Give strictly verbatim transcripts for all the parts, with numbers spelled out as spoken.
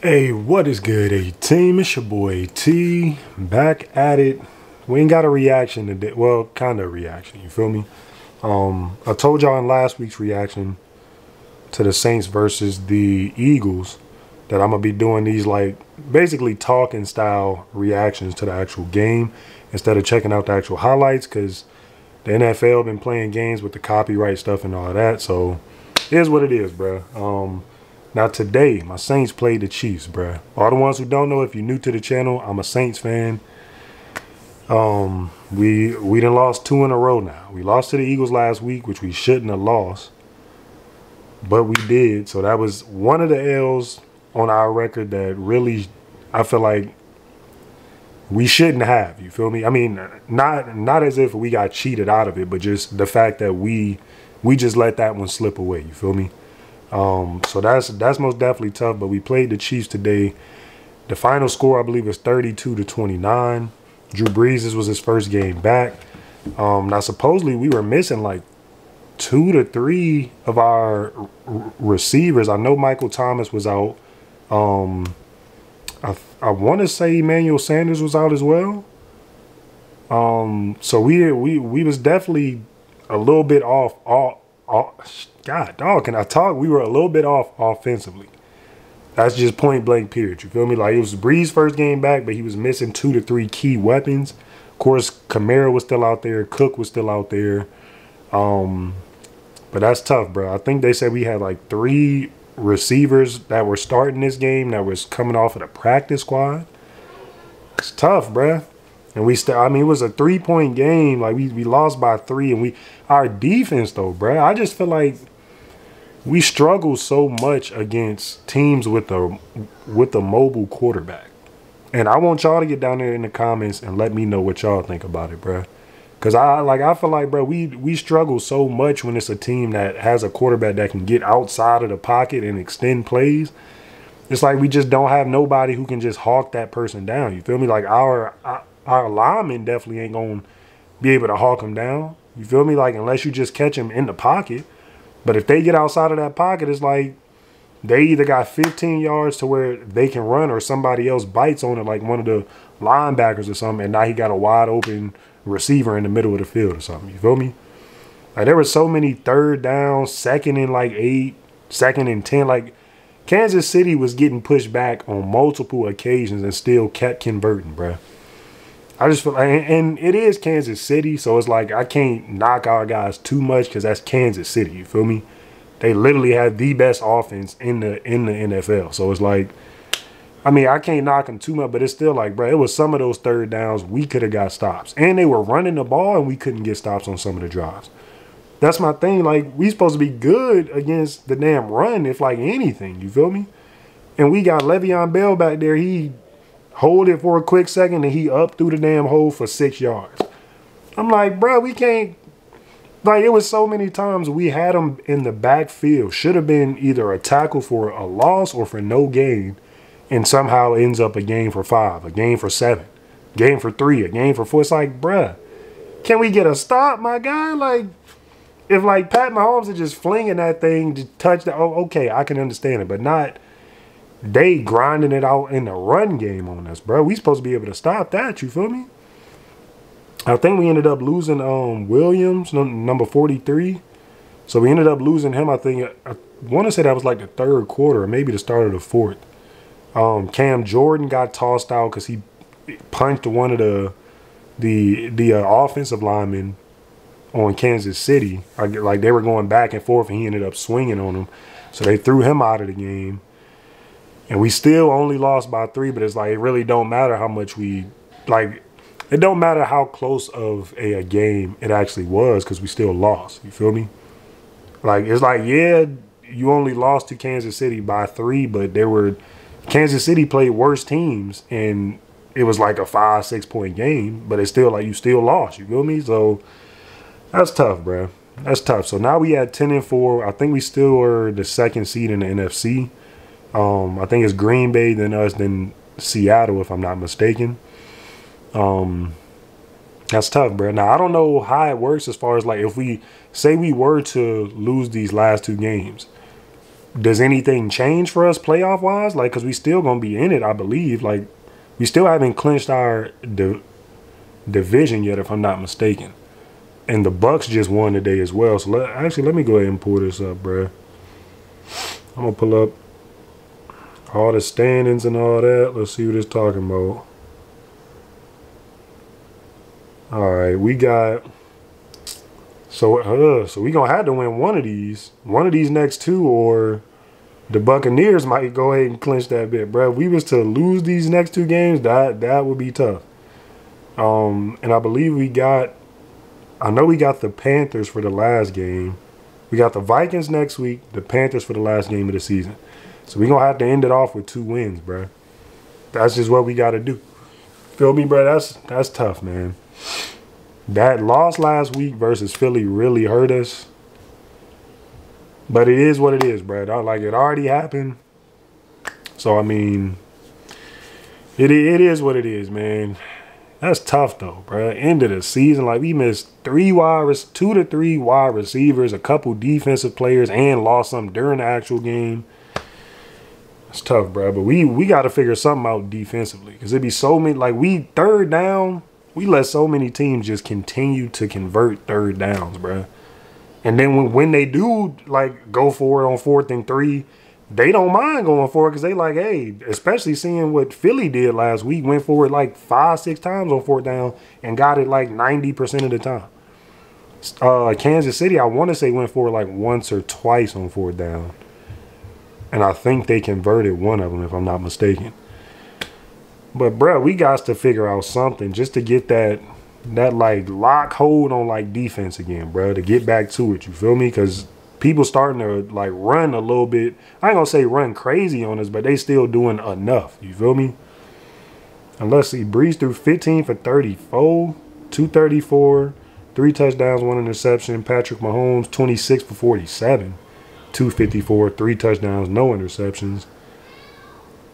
Hey, what is good, A team? It's your boy T, back at it. We ain't got a reaction today. Well, kind of a reaction, you feel me? Um, I told y'all in last week's reaction to the Saints versus the Eagles that I'm going to be doing these, like, basically talking style reactions to the actual game instead of checking out the actual highlights, because the N F L been playing games with the copyright stuff and all that. So it is what it is, bro. Um... Now today, my Saints played the Chiefs, bruh. All the ones who don't know, if you're new to the channel, I'm a Saints fan. Um, we we done lost two in a row now. We lost to the Eagles last week, which we shouldn't have lost, but we did. So that was one of the L's on our record that really, I feel like we shouldn't have. You feel me? I mean, not not as if we got cheated out of it, but just the fact that we we just let that one slip away. You feel me? Um, so that's that's most definitely tough, but we played the Chiefs today. The final score, I believe, is thirty-two to twenty-nine. Drew Brees, this was his first game back. Um, now, supposedly, we were missing like two to three of our r receivers. I know Michael Thomas was out. Um, I, I want to say Emmanuel Sanders was out as well. Um, so we we we was definitely a little bit off. All, all God, dog, can I talk? We were a little bit off offensively. That's just point blank period. You feel me? Like, it was Brees' first game back, but he was missing two to three key weapons. Of course, Kamara was still out there. Cook was still out there. Um, but that's tough, bro. I think they said we had like three receivers that were starting this game that was coming off of the practice squad. It's tough, bro. And we still, I mean, it was a three-point game. Like, we, we lost by three. And we, our defense, though, bro, I just feel like we struggle so much against teams with a with a mobile quarterback. And I want y'all to get down there in the comments and let me know what y'all think about it, bro. Because I like I feel like, bro, we we struggle so much when it's a team that has a quarterback that can get outside of the pocket and extend plays. It's like we just don't have nobody who can just hawk that person down. You feel me? Like, our our linemen definitely ain't gonna be able to hawk them down. You feel me? Like, unless you just catch him in the pocket. But if they get outside of that pocket, it's like they either got fifteen yards to where they can run, or somebody else bites on it, like one of the linebackers or something, and now he got a wide open receiver in the middle of the field or something. You feel me? Like, there were so many third downs, second and like eight, second and ten. Like, Kansas City was getting pushed back on multiple occasions and still kept converting, bruh. I just feel like, and it is Kansas City, so it's like I can't knock our guys too much because that's Kansas City. You feel me? They literally have the best offense in the in the N F L. So it's like, I mean, I can't knock them too much, but it's still like, bro, it was some of those third downs we could have got stops, and they were running the ball and we couldn't get stops on some of the drives. That's my thing. Like, we supposed to be good against the damn run, if like anything. You feel me? And we got Le'Veon Bell back there. He hold it for a quick second, and he up through the damn hole for six yards. I'm like, bro, we can't. Like, it was so many times we had him in the backfield. Should have been either a tackle for a loss or for no gain, and somehow ends up a game for five, a game for seven, a game for three, a game for four. It's like, bruh, can we get a stop, my guy? Like, if like Pat Mahomes is just flinging that thing to touch the, oh, okay, I can understand it, but not they grinding it out in the run game on us, bro. We supposed to be able to stop that. You feel me? I think we ended up losing um Williams, number forty-three. So we ended up losing him. I think I want to say that was like the third quarter, or maybe the start of the fourth. Um, Cam Jordan got tossed out because he punched one of the the the uh, offensive linemen on Kansas City. Like, like they were going back and forth, and he ended up swinging on him. So they threw him out of the game. And we still only lost by three, but it's like, it really don't matter how much we, like, it don't matter how close of a, a game it actually was, because we still lost. You feel me? Like, it's like, yeah, you only lost to Kansas City by three, but there were, Kansas City played worse teams, and it was like a five, six point game, but it's still like, you still lost. You feel me? So that's tough, bro. That's tough. So now we at ten and four. I think we still are the second seed in the N F C. Um, I think it's Green Bay, then us, then Seattle, if I'm not mistaken. Um, that's tough, bro. Now, I don't know how it works as far as, like, if we say we were to lose these last two games, does anything change for us playoff wise? Like, because we still gonna be in it, I believe. Like, we still haven't clinched our di- division yet, if I'm not mistaken. And the Bucks just won today as well. So let, actually, let me go ahead and pull this up, bro. I'm gonna pull up all the standings and all that. Let's see what it's talking about. All right, we got. So, uh, so we gonna have to win one of these, one of these next two, or the Buccaneers might go ahead and clinch that bit, bro. If we was to lose these next two games, that that would be tough. Um, and I believe we got, I know we got the Panthers for the last game. We got the Vikings next week, the Panthers for the last game of the season. So we gonna have to end it off with two wins, bro. That's just what we gotta do. Feel me, bro? That's that's tough, man. That loss last week versus Philly really hurt us. But it is what it is, bro. Like, it already happened. So, I mean, it it is what it is, man. That's tough, though, bro. End of the season, like, we missed three wide, two to three wide receivers, a couple defensive players, and lost some during the actual game. It's tough, bro. But we, we got to figure something out defensively. Because it'd be so many, like, we third down. We let so many teams just continue to convert third downs, bro. And then when, when they do, like, go for it on fourth and three, they don't mind going for it because they like, hey, especially seeing what Philly did last week, went for it like five, six times on fourth down and got it like ninety percent of the time. Uh, Kansas City, I want to say, went for it like once or twice on fourth down. And I think they converted one of them, if I'm not mistaken. But, bro, we got to figure out something just to get that, that like, lock hold on, like, defense again, bro, to get back to it. You feel me? Because people starting to, like, run a little bit. I ain't going to say run crazy on us, but they still doing enough. You feel me? And let's see. Brees threw fifteen for thirty-four, two thirty-four, three touchdowns, one interception. Patrick Mahomes, twenty-six for forty-seven, two fifty-four, three touchdowns, no interceptions.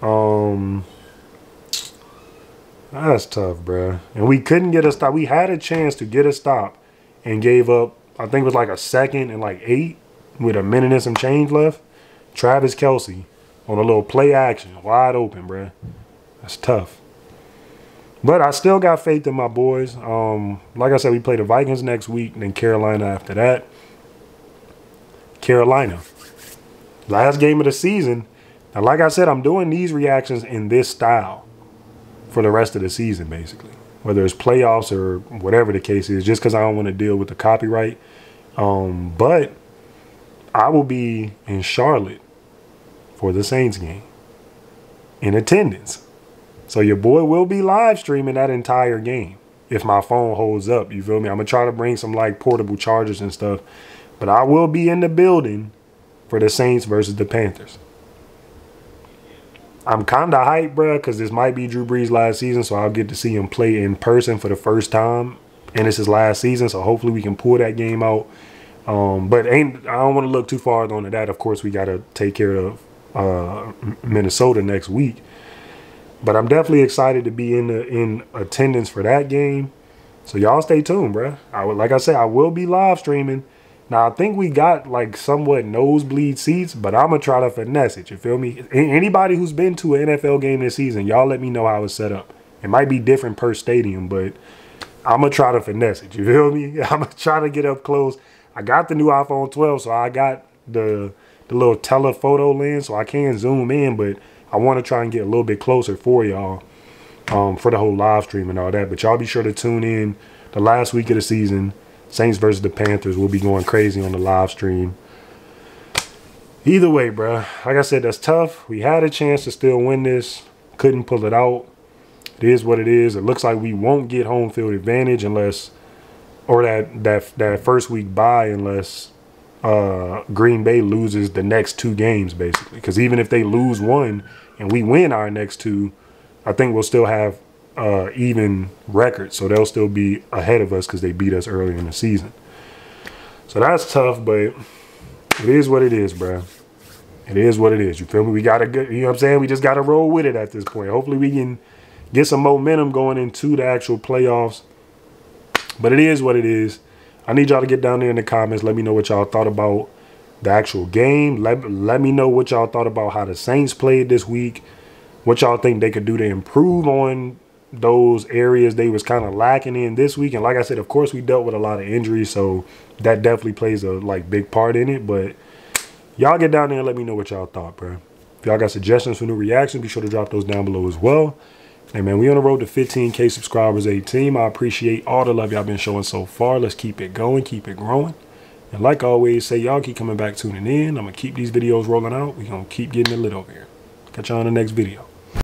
Um... That's tough, bro. And we couldn't get a stop. We had a chance to get a stop and gave up, I think it was like a second and like eight with a minute and some change left. Travis Kelsey on a little play action, wide open, bro. That's tough. But I still got faith in my boys. Um, like I said, we play the Vikings next week and then Carolina after that. Carolina. Last game of the season. Now, like I said, I'm doing these reactions in this style for the rest of the season, basically, whether it's playoffs or whatever the case is, just because I don't want to deal with the copyright. Um, but I will be in Charlotte for the Saints game in attendance. So your boy will be live streaming that entire game if my phone holds up. You feel me? I'm going to try to bring some like portable chargers and stuff, but I will be in the building for the Saints versus the Panthers. I'm kind of hyped, bro, because this might be Drew Brees' last season, so I'll get to see him play in person for the first time, and it's his last season, so hopefully we can pull that game out. Um, but ain't I don't want to look too far onto that. Of course, we got to take care of uh, Minnesota next week. But I'm definitely excited to be in the, in attendance for that game. So y'all stay tuned, bro. I would, like I said, I will be live streaming. Now, I think we got, like, somewhat nosebleed seats, but I'm going to try to finesse it. You feel me? Anybody who's been to an N F L game this season, y'all let me know how it's set up. It might be different per stadium, but I'm going to try to finesse it. You feel me? I'm going to try to get up close. I got the new iPhone twelve, so I got the, the little telephoto lens, so I can zoom in, but I want to try and get a little bit closer for y'all um, for the whole live stream and all that. But y'all be sure to tune in the last week of the season. Saints versus the Panthers will be going crazy on the live stream. Either way, bro, like I said, that's tough. We had a chance to still win this. Couldn't pull it out. It is what it is. It looks like we won't get home field advantage unless, or that that, that first week bye unless uh, Green Bay loses the next two games, basically. Because even if they lose one and we win our next two, I think we'll still have Uh, even record, so they'll still be ahead of us because they beat us earlier in the season. So that's tough, but it is what it is, bro. It is what it is. You feel me? We gotta, you know what I'm saying? We just gotta roll with it at this point. Hopefully, we can get some momentum going into the actual playoffs. But it is what it is. I need y'all to get down there in the comments. Let me know what y'all thought about the actual game. Let, let me know what y'all thought about how the Saints played this week. What y'all think they could do to improve on those areas they was kind of lacking in this week. And like I said, of course, we dealt with a lot of injuries, so that definitely plays a like big part in it. But y'all get down there and let me know what y'all thought, bro. If y'all got suggestions for new reactions, be sure to drop those down below as well. Hey, man, we on the road to fifteen K subscribers, a team. I appreciate all the love y'all been showing so far. Let's keep it going, keep it growing. And like I always say, y'all keep coming back, tuning in. I'm going to keep these videos rolling out. We're going to keep getting it lit over here. Catch y'all in the next video.